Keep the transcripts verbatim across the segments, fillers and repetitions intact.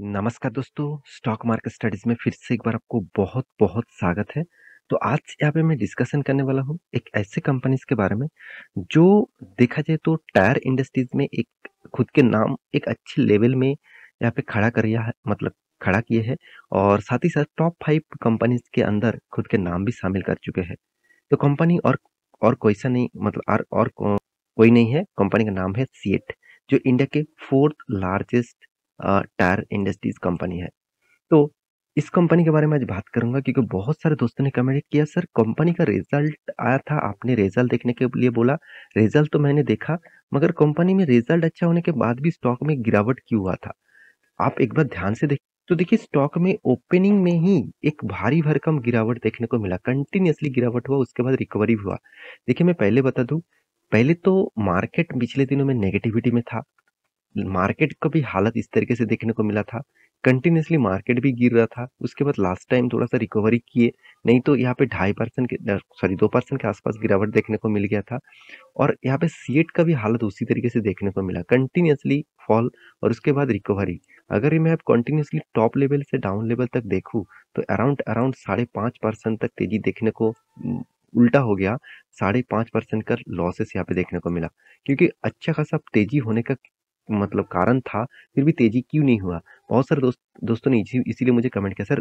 नमस्कार दोस्तों, stock market studies में फिर से एक बार आपको बहुत बहुत स्वागत है। तो आज यहाँ पे मैं डिस्कशन करने वाला हूँ एक ऐसे कंपनीज के बारे में जो देखा जाए तो टायर इंडस्ट्रीज में एक खुद के नाम एक अच्छे लेवल में यहाँ पे खड़ा कर है, मतलब खड़ा किए हैं और साथ ही साथ टॉप फाइव कंपनीज के अंदर खुद के नाम भी शामिल कर चुके हैं। तो कंपनी और और कोई सा नहीं, मतलब और, और को, कोई नहीं है। कंपनी का नाम है सीएट, जो इंडिया के fourth largest tyre industries company है। तो इस कंपनी के बारे में आज बात करूंगा क्योंकि बहुत सारे दोस्तों ने कमेंट किया, सर कंपनी का रिजल्ट आया था, आपने रिजल्ट देखने के लिए बोला। रिजल्ट तो मैंने देखा, मगर कंपनी में रिजल्ट अच्छा होने के बाद भी स्टॉक में गिरावट क्यों हुआ था? आप एक बार ध्यान से देख तो देखिए, स्टॉक में ओपनिंग में ही एक भारी भरकम गिरावट देखने को मिला। कंटिन्यूसली गिरावट हुआ, उसके बाद रिकवरी हुआ। देखिए मैं पहले बता दूं, पहले तो मार्केट पिछले दिनों में नेगेटिविटी में था, मार्केट का भी हालत इस तरीके से देखने को मिला था, कंटिन्यूसली मार्केट भी गिर रहा था। उसके बाद लास्ट टाइम थोड़ा सा रिकवरी किए, नहीं तो यहाँ पे ढाई परसेंट के सॉरी दो परसेंट के आसपास गिरावट देखने को मिल गया था। और यहाँ पे सीएट का भी हालत उसी तरीके से देखने को मिला, कंटिन्यूसली फॉल और उसके बाद रिकवरी। अगर मैं आप कंटिन्यूसली टॉप लेवल से डाउन लेवल तक देखूँ तो अराउंड अराउंड साढ़े पाँच परसेंट तक तेजी देखने को, उल्टा हो गया, साढ़े पाँच परसेंट का लॉसेस यहाँ पे देखने को मिला। क्योंकि अच्छा खासा तेजी होने का मतलब कारण था, फिर भी तेजी क्यों नहीं हुआ? बहुत सारे दोस्त दोस्तों ने इसीलिए मुझे कमेंट किया, सर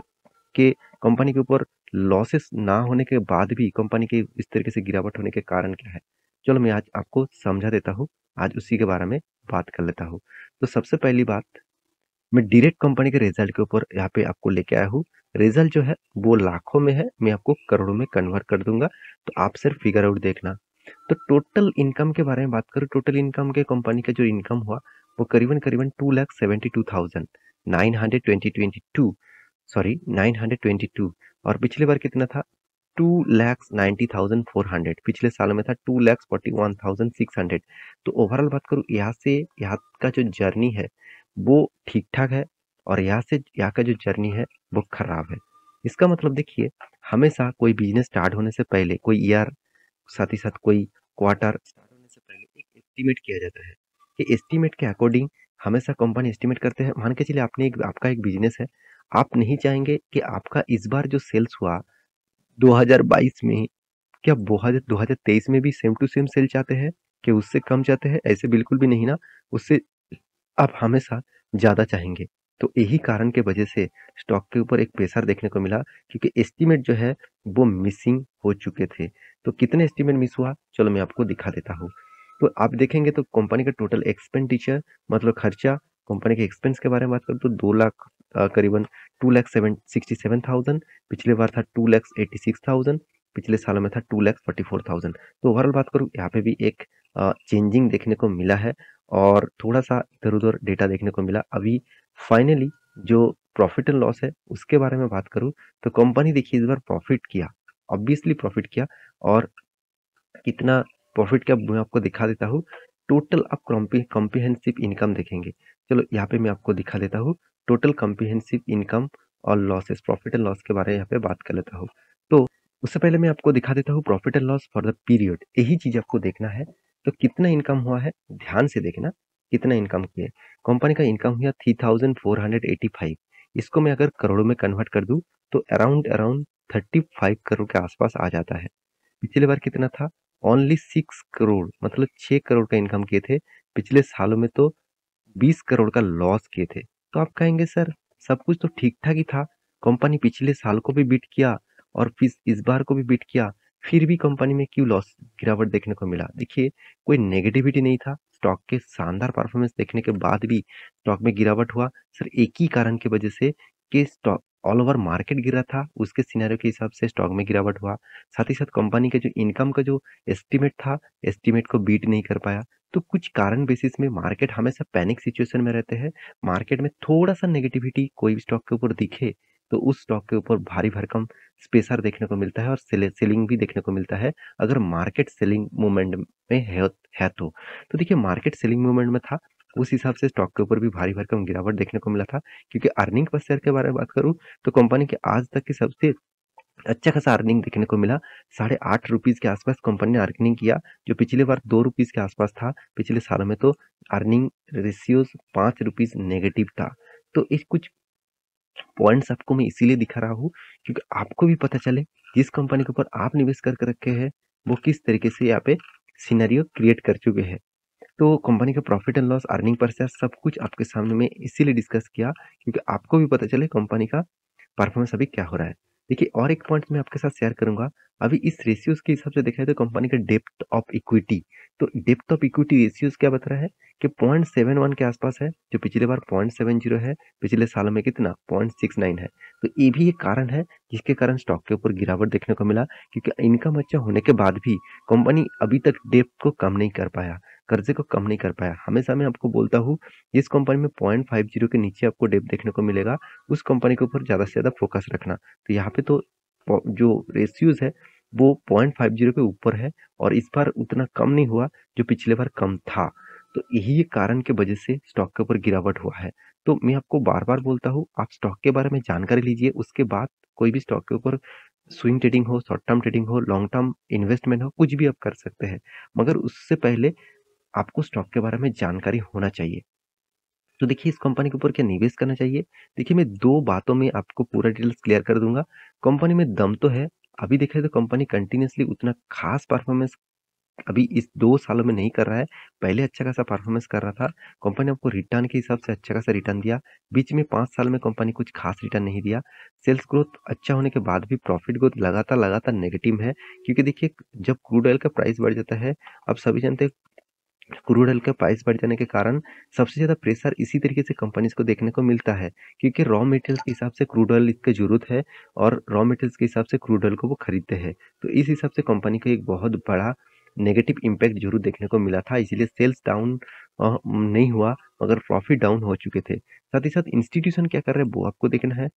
के कंपनी के ऊपर लॉसेस ना होने के बाद भी कंपनी के इस तरीके से गिरावट होने के कारण क्या है। चलो मैं आज आपको समझा देता हूँ, आज उसी के बारे में बात कर लेता हूँ। तो सबसे पहली बात, मैं डायरेक्ट कंपनी के रिजल्ट के ऊपर यहाँ पे आपको लेके आया हूँ। रिजल्ट जो है वो लाखों में है, मैं आपको करोड़ों में कन्वर्ट कर दूंगा, तो आप सिर्फ फिगर आउट देखना। तो टोटल इनकम के बारे में बात करूँ, टोटल इनकम के कंपनी का जो इनकम हुआ वो करीबन करीबन two lakh seventy two thousand nine hundred twenty twenty two sorry nine hundred twenty two और पिछले बार कितना था, two lakhs ninety thousand four hundred पिछले साल में था, two lakhs forty one thousand six hundred तो ओवरऑल बात करूँ, यहाँ से यहाँ का जो जर्नी है वो ठीक ठाक है और यहाँ से यहाँ का जो जर्नी है वो खराब है। इसका मतलब देखिए, हमेशा कोई बिजनेस स्टार्ट होने से पहले, कोई ईयर, साथ ही साथ कोई क्वार्टर स्टार्ट होने से पहले एक एस्टीमेट किया जाता है। कि एस्टीमेट के अकॉर्डिंग हमेशा कंपनी एस्टीमेट करते हैं। मान के चलिए आपने एक, आपका एक बिजनेस है, आप नहीं चाहेंगे कि आपका इस बार जो सेल्स हुआ दो हज़ार बाईस में, क्या दो हज़ार तेईस में भी सेम टू सेम सेल चाहते हैं कि उससे कम चाहते हैं? ऐसे बिल्कुल भी नहीं ना, उससे आप हमेशा ज़्यादा चाहेंगे। तो यही कारण के वजह से स्टॉक के ऊपर एक प्रेशर देखने को मिला, क्योंकि एस्टीमेट जो है वो मिसिंग हो चुके थे। तो कितने एस्टीमेट मिस हुआ, चलो मैं आपको दिखा देता हूँ। तो आप देखेंगे तो कंपनी का टोटल एक्सपेंडिचर, मतलब खर्चा, कंपनी के एक्सपेंस के बारे में बात करूँ तो दो लाख करीबन two lakh seven sixty seven thousand पिछले बार था, two lakhs eighty six thousand पिछले साल में था, two lakhs forty four thousand तो ओवरऑल बात करूँ, यहाँ पे भी एक चेंजिंग देखने को मिला है और थोड़ा सा इधर उधर डेटा देखने को मिला। अभी फाइनली जो प्रॉफिट एंड लॉस है उसके बारे में बात करूँ तो कंपनी देखिए इस बार प्रॉफिट किया, ऑब्वियसली प्रॉफिट किया। और कितना प्रॉफिट क्या, मैं आपको दिखा देता हूँ। टोटल आप कॉम्प्रिहेंसिव इनकम देखेंगे, चलो यहाँ पे मैं आपको दिखा देता हूँ टोटल कॉम्प्रिहेंसिव इनकम और लॉसेस, प्रॉफिट एंड लॉस के बारे में यहाँ पे बात कर लेता हूँ। तो उससे पहले मैं आपको दिखा देता हूँ profit and loss for the period, यही चीज़ आपको देखना है। तो कितना इनकम हुआ है, ध्यान से देखना कितना इनकम किया। कंपनी का इनकम हुआ three thousand four hundred eighty five, इसको मैं अगर करोड़ों में कन्वर्ट कर दूँ तो around around thirty five crore के आसपास आ जाता है। पिछले बार कितना था, ओनली सिक्स करोड़ मतलब छः करोड़ का इनकम किए थे, पिछले सालों में तो बीस करोड़ का लॉस किए थे। तो आप कहेंगे सर सब कुछ तो ठीक ठाक ही था, कंपनी पिछले साल को भी बीट किया और फिर इस बार को भी बीट किया, फिर भी कंपनी में क्यों लॉस गिरावट देखने को मिला? देखिए कोई नेगेटिविटी नहीं था, स्टॉक के शानदार परफॉर्मेंस देखने के बाद भी स्टॉक में गिरावट हुआ। सर एक ही कारण की वजह से कि स्टॉक ऑल ओवर मार्केट गिरा था, उसके सिनेरियो के हिसाब से स्टॉक में गिरावट हुआ, साथ ही साथ कंपनी के जो इनकम का जो एस्टीमेट था, एस्टीमेट को बीट नहीं कर पाया। तो कुछ कारण बेसिस में मार्केट हमेशा पैनिक सिचुएशन में रहते हैं, मार्केट में थोड़ा सा नेगेटिविटी कोई भी स्टॉक के ऊपर दिखे तो उस स्टॉक के ऊपर भारी भरकम स्पेशर देखने को मिलता है और सेलिंग भी देखने को मिलता है, अगर मार्केट सेलिंग मूवमेंट में है, है तो तो देखिए मार्केट सेलिंग मूवमेंट में था, उस हिसाब से स्टॉक के ऊपर भी भारी भरकम गिरावट देखने को मिला था। क्योंकि अर्निंग पर शेयर के बारे में बात करूँ तो कंपनी के आज तक की सबसे अच्छा खासा अर्निंग देखने को मिला, साढ़े आठ रुपीज़ के आसपास कंपनी ने अर्निंग किया, जो पिछले बार दो रुपीज़ के आसपास था, पिछले साल में तो अर्निंग रेशियोज पाँच रुपीज़ नेगेटिव था। तो इस कुछ पॉइंट्स आपको मैं इसीलिए दिखा रहा हूँ क्योंकि आपको भी पता चले जिस कंपनी के ऊपर आप निवेश करके रखे हैं वो किस तरीके से यहाँ पे सिनेरियो क्रिएट कर चुके हैं। तो कंपनी का profit and loss, earning per share, सब कुछ आपके सामने में इसीलिए डिस्कस किया क्योंकि आपको भी पता चले कंपनी का परफॉर्मेंस अभी क्या हो रहा है। देखिए और एक पॉइंट मैं आपके साथ शेयर करूंगा। अभी इस रेशियोज के हिसाब से देखा है तो कंपनी का डेप्थ ऑफ इक्विटी, तो डेप्थ ऑफ इक्विटी रेशियोज क्या बता रहा है कि पॉइंट सेवन वन के आसपास है, जो पिछले बार पॉइंट सेवन जीरो है, पिछले साल में कितना पॉइंट सिक्स नाइन है। तो ये भी एक कारण है जिसके कारण स्टॉक के ऊपर गिरावट देखने को मिला क्योंकि इनकम अच्छा होने के बाद भी कंपनी अभी तक डेप्थ को कम नहीं कर पाया, कर्जे को कम नहीं कर पाया। हमेशा मैं आपको बोलता हूँ जिस कंपनी में पॉइंट फाइव जीरो के नीचे आपको डेप्थ देखने को मिलेगा उस कंपनी के ऊपर ज़्यादा से ज़्यादा फोकस रखना। तो यहाँ पे तो जो रेशियोज है वो पॉइंट फाइव जीरो के ऊपर है और इस बार उतना कम नहीं हुआ जो पिछले बार कम था। तो यही कारण के वजह से स्टॉक के ऊपर गिरावट हुआ है। तो मैं आपको बार बार बोलता हूँ आप स्टॉक के बारे में जानकारी लीजिए, उसके बाद कोई भी स्टॉक के ऊपर स्विंग ट्रेडिंग हो, शॉर्ट टर्म ट्रेडिंग हो, लॉन्ग टर्म इन्वेस्टमेंट हो, कुछ भी आप कर सकते हैं, मगर उससे पहले आपको स्टॉक के बारे में जानकारी होना चाहिए। तो देखिए इस कंपनी के ऊपर क्या निवेश करना चाहिए। देखिए मैं दो बातों में आपको पूरा डिटेल्स क्लियर कर दूंगा। कंपनी में दम तो है, अभी देखें तो कंपनी कंटिन्यूसली उतना खास परफॉर्मेंस अभी इस दो सालों में नहीं कर रहा है, पहले अच्छा खासा परफॉर्मेंस कर रहा था। कंपनी आपको रिटर्न के हिसाब से अच्छा खासा रिटर्न दिया, बीच में पाँच साल में कंपनी कुछ खास रिटर्न नहीं दिया। सेल्स ग्रोथ अच्छा होने के बाद भी प्रॉफिट ग्रोथ लगातार लगातार नेगेटिव है क्योंकि देखिए जब क्रूड ऑयल का प्राइस बढ़ जाता है, आप सभी जानते हैं क्रूड ऑयल का प्राइस बढ़ जाने के कारण सबसे ज़्यादा प्रेशर इसी तरीके से कंपनीज को देखने को मिलता है क्योंकि रॉ मटेरियल्स के हिसाब से क्रूड ऑयल इसकी ज़रूरत है और रॉ मटेरियल्स के हिसाब से क्रूड ऑयल को वो खरीदते हैं। तो इस हिसाब से कंपनी को एक बहुत बड़ा नेगेटिव इम्पैक्ट जरूर देखने को मिला था, इसीलिए सेल्स डाउन नहीं हुआ मगर प्रॉफिट डाउन हो चुके थे। साथ ही साथ इंस्टीट्यूशन क्या कर रहे हैं वो आपको देखना है।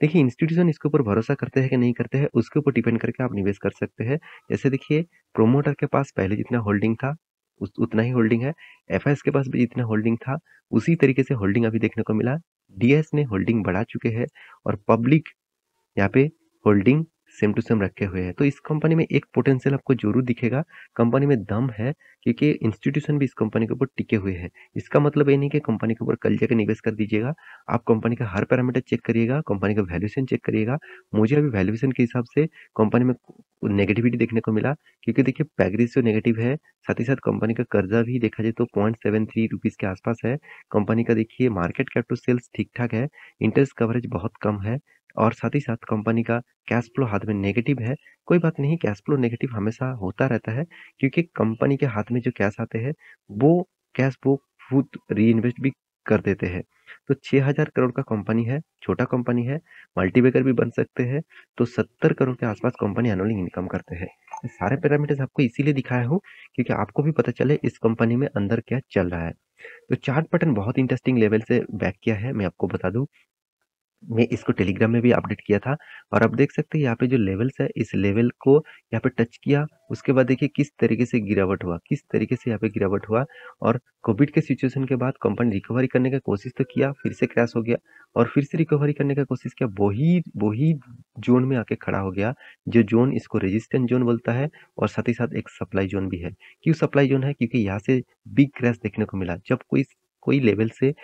देखिए इंस्टीट्यूशन इसके ऊपर भरोसा करते हैं कि नहीं करते हैं उसके ऊपर डिपेंड करके आप निवेश कर सकते हैं। जैसे देखिए प्रोमोटर के पास पहले जितना होल्डिंग था उस उतना ही होल्डिंग है, एफआईएस के पास भी जितना होल्डिंग था उसी तरीके से होल्डिंग अभी देखने को मिला, डीएस ने होल्डिंग बढ़ा चुके हैं और पब्लिक यहाँ पे होल्डिंग सेम टू सेम रखे हुए हैं। तो इस कंपनी में एक पोटेंशियल आपको जरूर दिखेगा, कंपनी में दम है क्योंकि इंस्टीट्यूशन भी इस कंपनी के ऊपर टिके हुए हैं। इसका मतलब ये नहीं कि कंपनी के ऊपर कल जाकर निवेश कर दीजिएगा, आप कंपनी का हर पैरामीटर चेक करिएगा, कंपनी का वैल्यूएशन चेक करिएगा। मुझे अभी वैल्यूएशन के हिसाब से कंपनी में नेगेटिविटी देखने को मिला क्योंकि देखिए पैग रेशियो नेगेटिव है, साथ ही साथ कंपनी का कर्जा भी देखा जाए तो पॉइंट सेवन थ्री रुपीज़ के आसपास है कंपनी का। देखिए मार्केट कैप टू सेल्स ठीक ठाक है, इंटरेस्ट कवरेज बहुत कम है और साथ ही साथ कंपनी का कैश फ्लो हाथ में नेगेटिव है। कोई बात नहीं, कैश फ्लो नेगेटिव हमेशा होता रहता है क्योंकि कंपनी के हाथ में जो कैश आते हैं वो कैश वो खुद री इन्वेस्ट भी कर देते हैं। तो छह हज़ार करोड़ का कंपनी है, छोटा कंपनी है, मल्टीबैगर भी बन सकते हैं। तो सत्तर करोड़ के आसपास कंपनी एनुअली इनकम करते हैं। सारे पैरामीटर्स आपको इसीलिए दिखाया हूँ क्योंकि आपको भी पता चले इस कंपनी में अंदर क्या चल रहा है। तो चार्ट पैटर्न बहुत इंटरेस्टिंग लेवल से बैक किया है, मैं आपको बता दूँ। मैं इसको टेलीग्राम में भी अपडेट किया था और आप देख सकते हैं यहाँ पे जो लेवल्स है इस लेवल को यहाँ पे टच किया, उसके बाद देखिए किस तरीके से गिरावट हुआ, किस तरीके से यहाँ पे गिरावट हुआ। और कोविड के सिचुएशन के बाद कंपनी रिकवरी करने का कोशिश तो किया, फिर से क्रैश हो गया और फिर से रिकवरी करने का कोशिश किया, वही वही जोन में आके खड़ा हो गया जो जोन इसको रेजिस्टेंट जोन बोलता है और साथ ही साथ एक सप्लाई जोन भी है। क्यों सप्लाई जोन है? क्योंकि यहाँ से बिग क्रैश देखने को मिला। जब कोई कोई लेवल से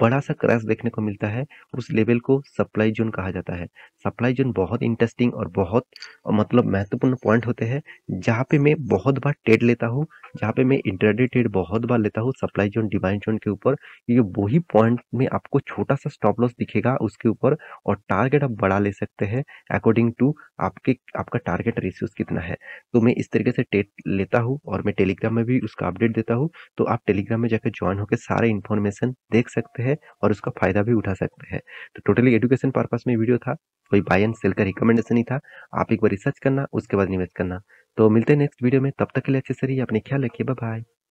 बड़ा सा क्रैश देखने को मिलता है उस लेवल को सप्लाई जोन कहा जाता है। सप्लाई जोन बहुत इंटरेस्टिंग और बहुत मतलब महत्वपूर्ण पॉइंट होते हैं जहाँ पे मैं बहुत बार ट्रेड लेता हूँ, जहाँ पे मैं इंट्राडे ट्रेड बहुत बार लेता हूँ सप्लाई जोन डिमांड जोन के ऊपर, क्योंकि वही पॉइंट में आपको छोटा सा स्टॉप लॉस दिखेगा उसके ऊपर और टारगेट आप बड़ा ले सकते हैं अकॉर्डिंग टू आपके आपका टारगेट रेशियोज कितना है। तो मैं इस तरीके से ट्रेड लेता हूँ और मैं टेलीग्राम में भी उसका अपडेट देता हूँ। तो आप टेलीग्राम में जाकर ज्वाइन होकर सारे इन्फॉर्मेशन देख सकते हैं और उसका फायदा भी उठा सकते हैं। तो टोटली एजुकेशन पर्पस में वीडियो था, कोई बाय एंड सेल का रिकमेंडेशन ही था। आप एक बार रिसर्च करना उसके बाद निवेश करना। तो मिलते हैं नेक्स्ट वीडियो में, तब तक के लिए अच्छे से रहिए, अपने ख्याल रखिए, बाय बाय।